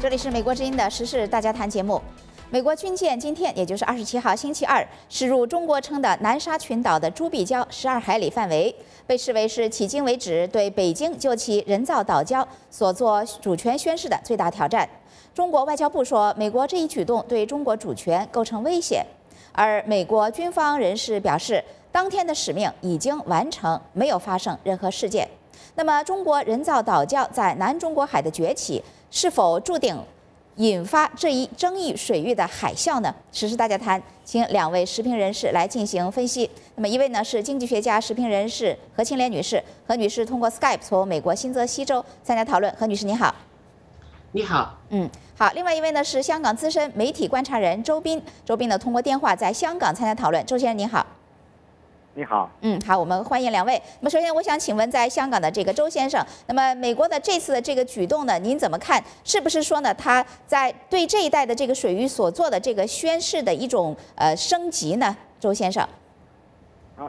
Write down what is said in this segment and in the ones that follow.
这里是美国之音的时事大家谈节目。美国军舰今天，也就是27号星期二，驶入中国称的南沙群岛的朱壁礁12海里范围，被视为是迄今为止对北京就其人造岛礁所做主权宣示的最大挑战。中国外交部说，美国这一举动对中国主权构成威胁，而美国军方人士表示，当天的使命已经完成，没有发生任何事件。 那么，中国人造岛礁在南中国海的崛起，是否注定引发这一争议水域的海啸呢？时事大家谈，请两位时评人士来进行分析。那么，一位呢是经济学家、时评人士何庆莲女士，何女士通过 Skype 从美国新泽西州参加讨论。何女士，你好。你好。好。另外一位呢是香港资深媒体观察人周斌，周斌呢通过电话在香港参加讨论。周先生，你好。 你好，好，我们欢迎两位。那么，首先我想请问，在香港的这个周先生，那么美国的这次的这个举动呢，您怎么看？是不是说呢，他在对这一带的这个水域所做的这个宣示的一种升级呢？周先生，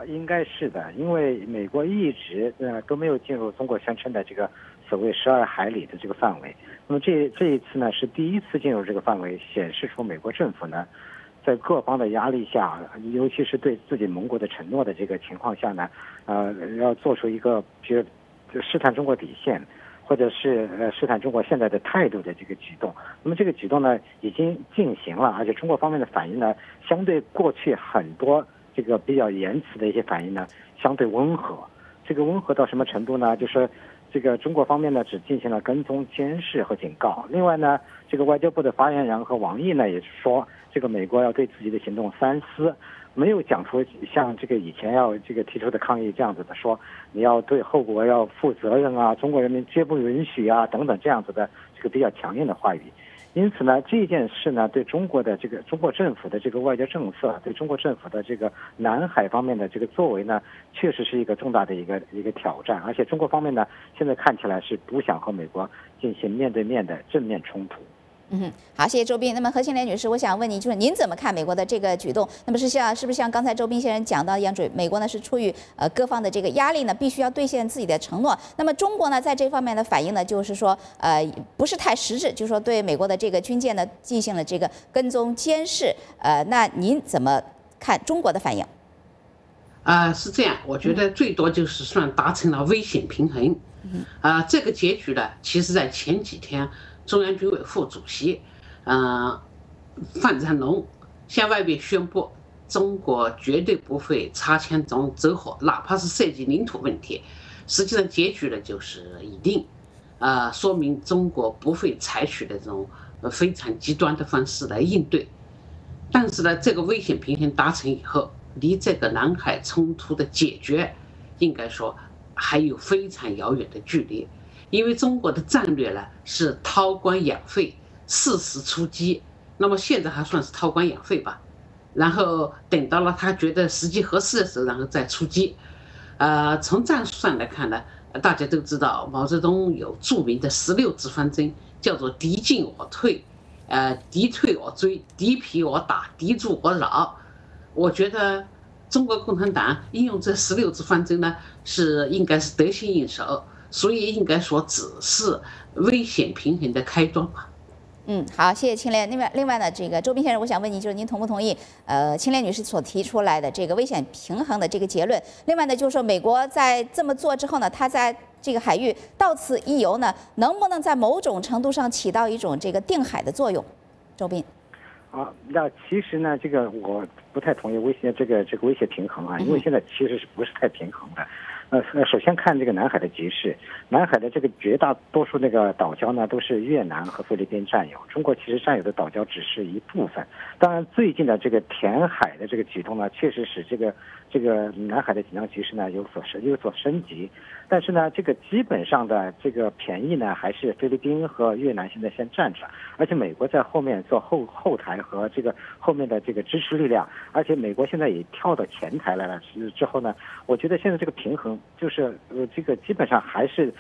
应该是的，因为美国一直都没有进入中国宣称的这个所谓12海里的这个范围。那么这一次呢，是第一次进入这个范围，显示出美国政府呢。 在各方的压力下，尤其是对自己盟国的承诺的这个情况下呢，要做出一个，比如试探中国底线，或者是试探中国现在的态度的这个举动。那么这个举动呢，已经进行了，而且中国方面的反应呢，相对过去很多这个比较言辞的一些反应呢，相对温和。这个温和到什么程度呢？就是。 这个中国方面呢，只进行了跟踪、监视和警告。另外呢，这个外交部的发言人和王毅呢，也是说，这个美国要对自己的行动三思，没有讲出像这个以前要这个提出的抗议这样子的，说你要对后果要负责任啊，中国人民绝不允许啊等等这样子的这个比较强硬的话语。因此呢，这件事呢，对中国的这个中国政府的这个外交政策，对中国政府的这个南海方面的这个作为呢，确实是一个重大的一个挑战。而且中国方面呢，现在看起来是不想和美国进行面对面的正面冲突。好，谢谢周斌。那么何庆莲女士，我想问您，就是您怎么看美国的这个举动？那么是不是像刚才周斌先生讲到一样，美国呢是出于各方的这个压力呢，必须要兑现自己的承诺。那么中国呢，在这方面的反应呢，就是说不是太实质，就是说对美国的这个军舰呢进行了这个跟踪监视。那您怎么看中国的反应？是这样，我觉得最多就是算达成了危险平衡。这个结局呢，其实在前几天。 中央军委副主席，范振龙向外面宣布，中国绝对不会擦枪走火，哪怕是涉及领土问题，实际上结局呢就是已定，说明中国不会采取那种非常极端的方式来应对。但是呢，这个危险平衡达成以后，离这个南海冲突的解决，应该说还有非常遥远的距离。 因为中国的战略呢是韬光养晦，适时出击。那么现在还算是韬光养晦吧，然后等到了他觉得时机合适的时候，然后再出击。从战术上来看呢，大家都知道毛泽东有著名的16字方针，叫做敌进我退，敌退我追，敌疲我打，敌驻我扰。我觉得中国共产党应用这16字方针呢，应该是得心应手。 所以应该说，只是危险平衡的开端吧。好，谢谢青莲。另外呢，这个周斌先生，我想问您，就是您同不同意青莲女士所提出来的这个危险平衡的这个结论？另外呢，就是说美国在这么做之后呢，它在这个海域到此一游呢，能不能在某种程度上起到一种这个定海的作用？周斌。 那其实呢，这个我不太同意这个威胁平衡啊，因为现在其实是不是太平衡的？首先看这个南海的局势，南海的这个绝大多数那个岛礁呢，都是越南和菲律宾占有，中国其实占有的岛礁只是一部分。当然，最近的这个填海的这个举动呢，确实使这个南海的紧张局势呢有所升级，但是呢，这个基本上的这个便宜呢，还是菲律宾和越南现在先占着，而且美国在后面做后台。 和这个后面的这个支持力量，而且美国现在也跳到前台来了之后呢，我觉得现在这个平衡就是这个基本上还是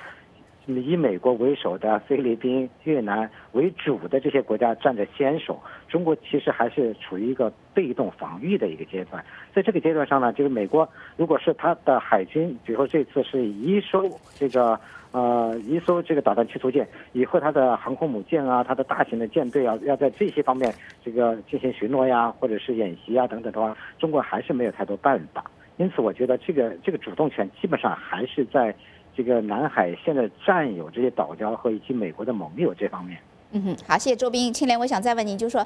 以美国为首的菲律宾、越南为主的这些国家占着先手，中国其实还是处于一个被动防御的一个阶段。在这个阶段上呢，就是美国如果是它的海军，比如说这次是移收这个导弹驱逐舰，以后它的航空母舰啊，它的大型的舰队啊，要在这些方面这个进行巡逻呀，或者是演习啊等等的话，中国还是没有太多办法。因此，我觉得这个主动权基本上还是在这个南海现在占有这些岛礁和以及美国的盟友这方面。嗯哼，好，谢谢周斌。青莲，我想再问您，就是说，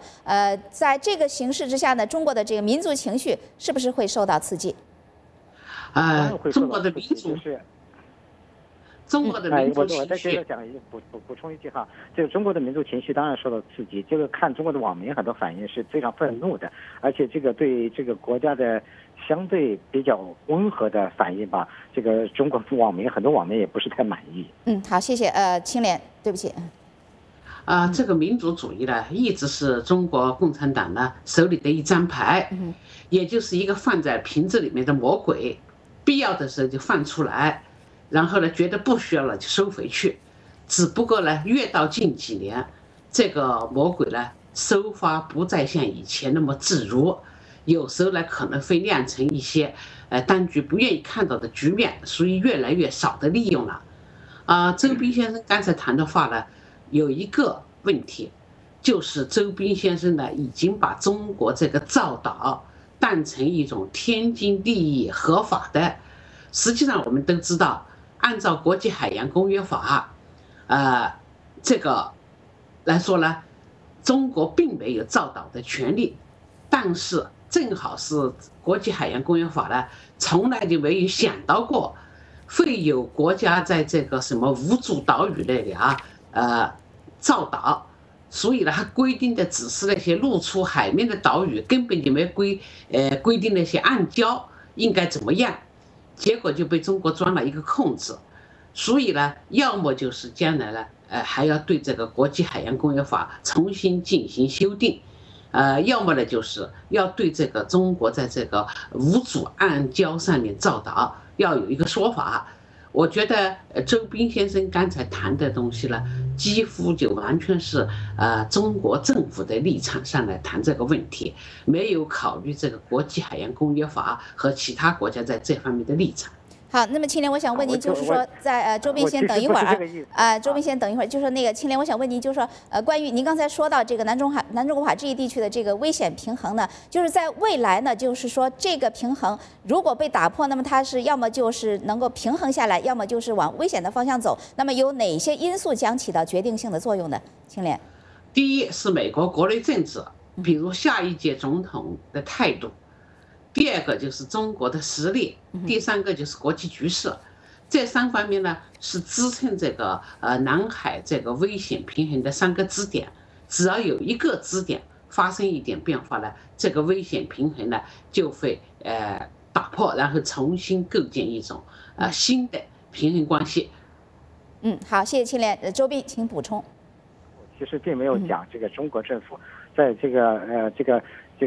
在这个形势之下呢，中国的这个民族情绪是不是会受到刺激？中国的民族是。中国的民族情绪，我在这讲一句，补充一句哈，这个中国的民族情绪当然受到刺激，这个看中国的网民很多反应是非常愤怒的，而且这个对这个国家的相对比较温和的反应吧，这个中国网民很多网民也不是太满意。嗯，好，谢谢。青莲，对不起。这个民族主义呢，一直是中国共产党呢手里的一张牌，也就是一个放在瓶子里面的魔鬼，必要的时候就放出来。然后呢，觉得不需要了就收回去，只不过呢，越到近几年，这个魔鬼呢，收发不再像以前那么自如，有时候呢，可能会酿成一些当局不愿意看到的局面，所以越来越少的利用了。周斌先生刚才谈的话呢，有一个问题，就是周斌先生呢，已经把中国这个造岛当成一种天经地义、合法的。实际上，我们都知道。按照国际海洋公约法，这个来说呢，中国并没有造岛的权利，但是正好是国际海洋公约法呢，从来就没有想到过会有国家在这个什么无主岛屿那里造岛，所以呢，它规定的只是那些露出海面的岛屿，根本就没规定那些暗礁应该怎么样。结果就被中国钻了一个空子，所以呢，要么就是将来呢，还要对这个国际海洋公约法重新进行修订，要么呢就是要对这个中国在这个无主暗礁上面造岛要有一个说法。我觉得周斌先生刚才谈的东西呢，几乎就完全是中国政府的立场上来谈这个问题，没有考虑这个国际海洋公约法和其他国家在这方面的立场。好，那么青莲，我想问您，就是说，在周斌先等一会儿周斌先等一会儿，就是那个青莲，我想问您，就是说，关于您刚才说到这个南中国海这一地区的这个危险平衡呢，就是在未来呢，就是说这个平衡如果被打破，那么它是要么就是能够平衡下来，要么就是往危险的方向走。那么有哪些因素将起到决定性的作用呢？青莲，第一是美国国内政治，比如下一届总统的态度。第二个就是中国的实力，第三个就是国际局势，这三方面呢是支撑这个南海这个危险平衡的三个支点。只要有一个支点发生一点变化呢，这个危险平衡呢就会打破，然后重新构建一种新的平衡关系。嗯，好，谢谢青莲。周斌，请补充。其实并没有讲这个中国政府在这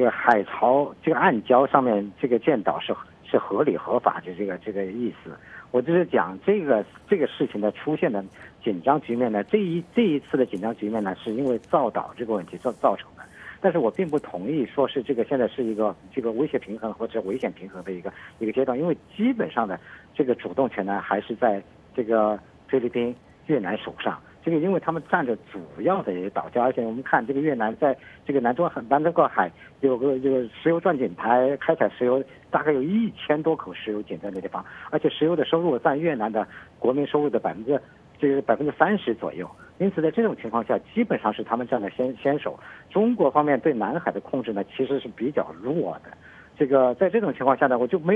个海槽这个暗礁上面这个建岛是合理合法的这个意思，我就是讲这个事情的出现的紧张局面呢，这一次的紧张局面呢，是因为造岛这个问题造成的。但是我并不同意说是这个现在是一个这个威胁平衡或者危险平衡的一个阶段，因为基本上的这个主动权呢还是在这个菲律宾、越南手上。这个因为他们占着主要的岛礁，而且我们看这个越南在这个南中国海有个这个石油钻井台开采石油，大概有1000多口石油井在那地方，而且石油的收入占越南的国民收入的30%左右。因此在这种情况下，基本上是他们占的先手。中国方面对南海的控制呢，其实是比较弱的。这个在这种情况下呢，我没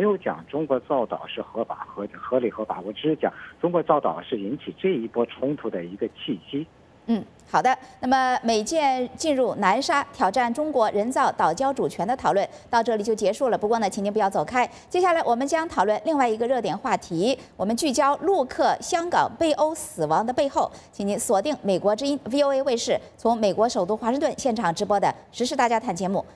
有讲中国造岛是合理合法，我只是讲中国造岛是引起这一波冲突的一个契机。嗯，好的。那么美舰进入南沙挑战中国人造岛礁主权的讨论到这里就结束了。不过呢，请您不要走开，接下来我们将讨论另外一个热点话题，我们聚焦陆客香港被殴死亡的背后。请您锁定美国之音 VOA 卫视从美国首都华盛顿现场直播的《时事大家谈》节目。